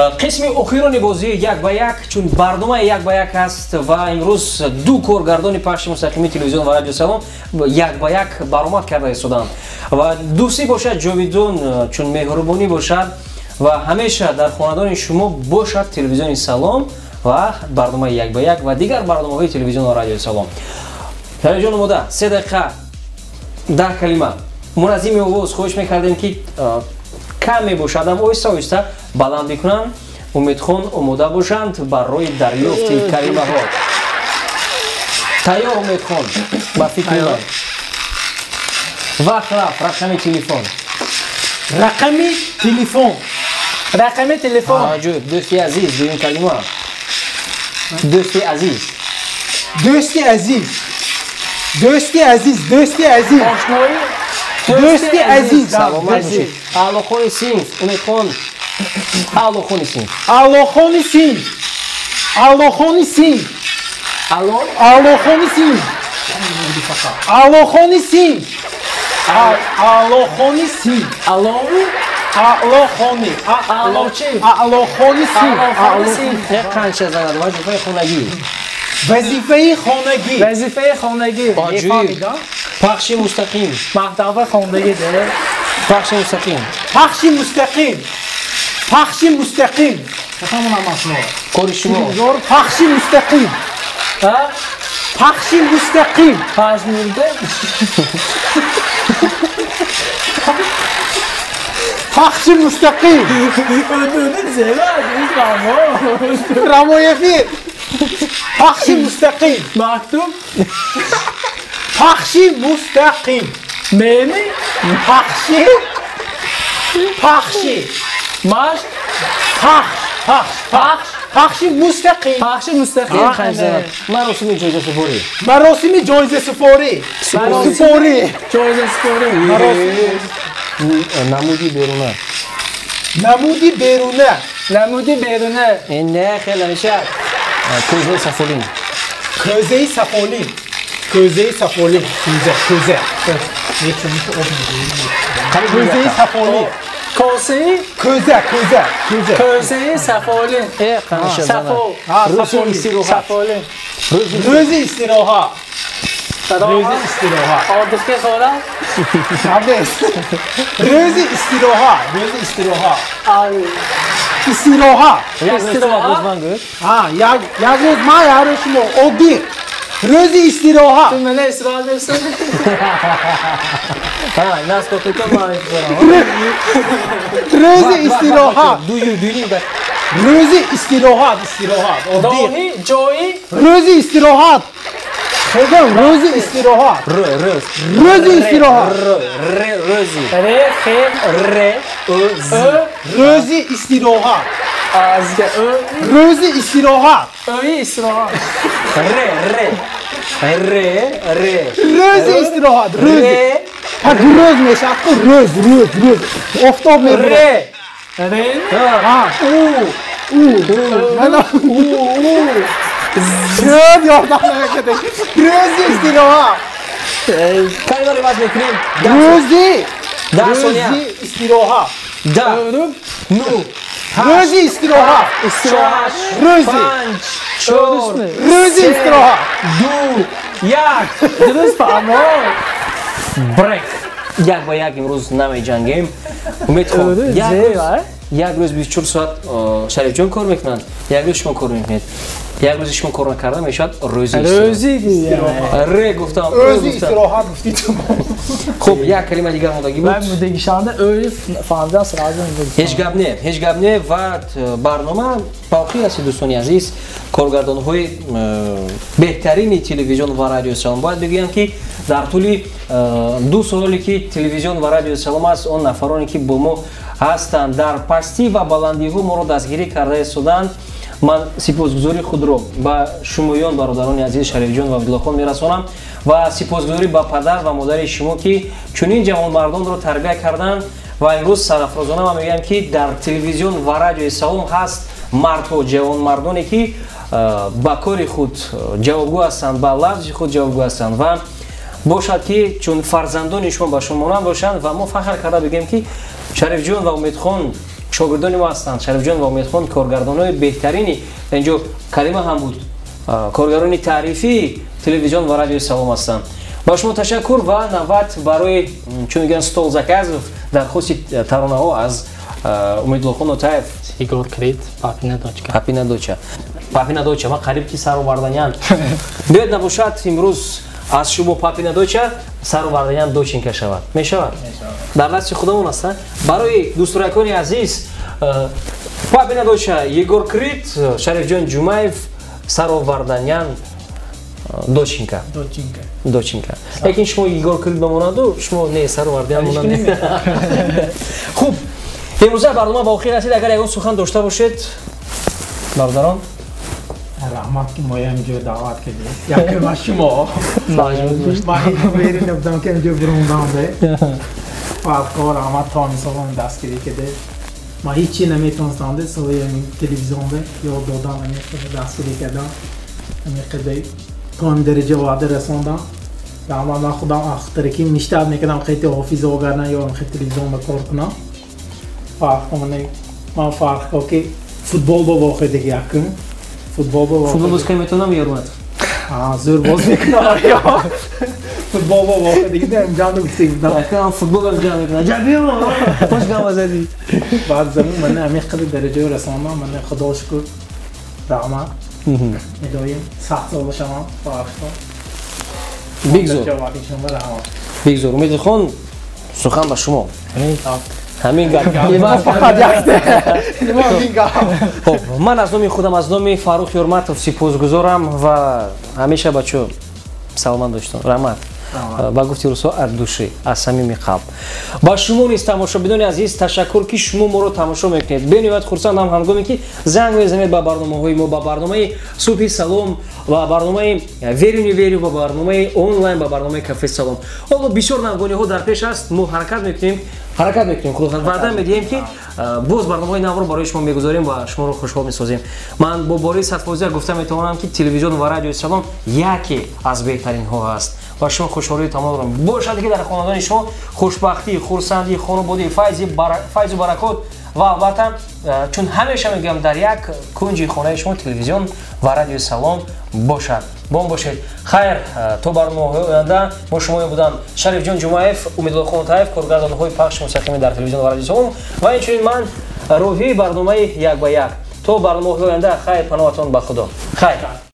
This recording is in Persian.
قسمی اخیرانی بازی یک به یک چون برنامه یک به یک است و امروز دو کارگردان پخش مستقیمی تلویزیون و رادیو سلام یک به یک برآمد کرده استودان و دوستی باشد جاویدون چون مهربانی باشد و همیشه در خاندان شما باشد تلویزیون سلام و برنامه یک به یک و دیگر برنامه های تلویزیون و رادیو سلام. تلویزیون مودا سه دقیقه در کلمه منظم آواز خواهش می‌کردیم که کمی باشدم اویستا اویستا بلند بکنم امیدخون اموده باشند برای دریافت کلمه ها تیار امیدخون با فکر من وقت رفت رقم تلفن دوستی عزیز دوستی عزیز سلام عزیز آلوخونی سینف امیدخون پخش مستقیم پخش مستقیم پخش مستقیم معنی پخش مستقیم خانم مراسم جایزه سفاری نمودی بیرونه نه خیلی میشه کوزه سفاری روزی استراحت. تو من استراحت می‌کنم. نه است که تو من روزی استراحت. روزی استراحت. دامی جوی. روزی استراحت. یک با یک امروز نمی‌جنگیم. امیدوارم یک روز 24 ساعت شریف جان کار میکنند. یک روز شما کار میکنید. یک روز شما کار نکرده میشد روزی استراحت گفتید. خب یک کلمه دیگه مودگی بود. هیچ گپ نه و برنامه باقی است دوستان عزیز کارگردان های بهترین تلویزیون و رادیو سلام باید بگویم که در طول دو سالی که تلویزیون و رادیو سلام است اون نفرانی که با ما هستند در پستی و بلندی ها ما را دستگیری کرده استودن من سپاسگزاری خود را به شمایان برادران عزیز شریف جان و عبدالله خان میرسانم و سپاسگزاری به پدر و مادر شما که چنین جوان مردان را تربیت کردند و امروز سرافرازانه من میگم که در تلویزیون و رادیو سلام هست مردها جوان مردانی که با کار خود جوابگو هستند با لفظ خود جوابگو هستند و باشد که چون فرزندان شما به شما مانند باشند و ما فخر کرده بگیم که شریف جان و امیدخان شاگردان ما هستند. شریف جان و امیدخان کارگردان‌های بهترینی اینجا کلمه هم بود، کارگردان تعریفی تلویزیون و رادیو سلام هستند. با شما تشکر و نوبت برای چون میگن استول زکاز درخواست ترانه ها از امیدخان اوتایف ایگور کرید پاپینا دوچا ما قریب کی سر آوردنیان بیاد نباشد امروز از شما پاپینا دوچا سر آوردنیان دوچینکا شود میشود در دست خودمون است. برای دوستایکون عزیز پاپینا دوچا ایگور کرید شریف جان جمایف سر آوردنیان دوچینکا لیکن شما ایگور کرید بمونادو شما نه سر آوردنیان موناد. خوب امروز برنامه باقی رسید. اگر یکون سخن داشته باشید برادران رحمت که ما اینجا دعوت کردیم یا کلمه شما ما اینجا بیرین نبودم که اینجا بروندم ده و افکار رحمت تانیسا هم دست کردی که ده ما هیچی نمیتونستم ده سوی همین تلویزیون ده یا دادم همین دست کردی که ده همین قدر کام درجه وعده رساندم و اما من خودم اخترکی مشتب میکردم خیلی حافظ آگرنه یا خیلی تلویزیون بکار کنم فرق کنم. من فرق کنم که فوتبال با واقع دیگه یکم فوتبال باز کنیم اتونم یارومت زور باز میکنم فوتبال با واقع دیگه در امجان رو بسیم نکنم فوتبال از جان میکنم جدیم خوش گم ازدی بعد زمین من امیق قدر درجه رسانم من خدا شکر رحمت ندایم سخت سال شما فرق کنم بیگ زور امید خون سخن با شما همین من از نام خودم از نام فاروق یورماتوف سپاسگزارم و همیشه بچه سلامت داشتن رحمت با گفتی روسا اردوشی از صمیم قلب با شما نیست تماشابینان عزیز تشکر که شما ما رو تماشا میکنید. به نهایت خرسندم هنگامی که زنگ میزنید به برنامه های ما، به برنامه صبح سلام و برنامه ویرونی ویرو و برنامه آنلاین و برنامه کافه سلام. حالا بسیار نمگانی ها در پیش است، ما حرکت میکنیم خودخان بعدا میگیم که باز برنامه نو رو برای شما میگذاریم و شما رو خوشحال میسازیم. من با باریس حفاظی گفتم میتونم که تلویزیون و رادیو سلام یکی از بهترین ها است و شما خوشحالی تمام دارم. باشد که در خاندان شما خوشبختی، خورسندی، خانواده، فیض و برکات و البته چون همیشه میگم در یک کنج خانه شما تلویزیون و رادیو سلام باشد. بون باشید. خیر تو برنامه آینده ما شما بودم شریف جان جمایف، امیدخان اوتایف، کارگردان‌های پخش مستقیم در تلویزیون و رادیو سلام و اینچنین من روحی برنامه یک با یک. تو برنامه آینده خیر پناهتان به خدا. خیر